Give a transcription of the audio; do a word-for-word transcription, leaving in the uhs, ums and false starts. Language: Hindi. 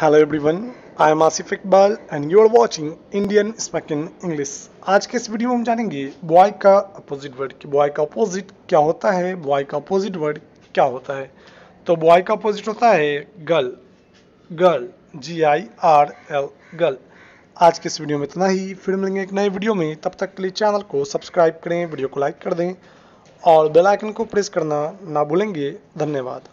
Hello everyone, I am Asif Iqbal and you are watching Indian spoken English. आज के इस वीडियो में हम जानेंगे बॉय का अपोजिट वर्ड। बॉय का अपोजिट क्या होता है, बॉय का अपोजिट वर्ड क्या होता है। तो बॉय का अपोजिट होता है girl. Girl, G I R L, girl. आज के इस वीडियो में इतना ही, फिर मिलेंगे एक नए वीडियो में। तब तक के लिए चैनल को सब्सक्राइब करें, वीडियो को लाइक कर दें और बेल आइकन को प्रेस करना ना भूलेंगे। धन्यवाद।